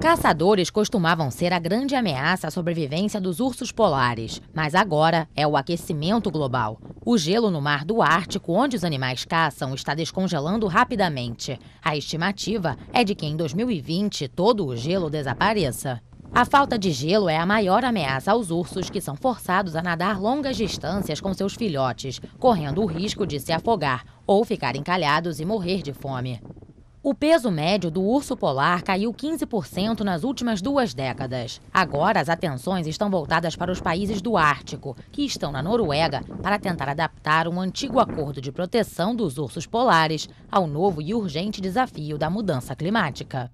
Caçadores costumavam ser a grande ameaça à sobrevivência dos ursos polares, mas agora é o aquecimento global. O gelo no mar do Ártico, onde os animais caçam, está descongelando rapidamente. A estimativa é de que em 2020 todo o gelo desapareça. A falta de gelo é a maior ameaça aos ursos, que são forçados a nadar longas distâncias com seus filhotes, correndo o risco de se afogar ou ficar encalhados e morrer de fome. O peso médio do urso polar caiu 15% nas últimas 2 décadas. Agora, as atenções estão voltadas para os países do Ártico, que estão na Noruega, para tentar adaptar um antigo acordo de proteção dos ursos polares ao novo e urgente desafio da mudança climática.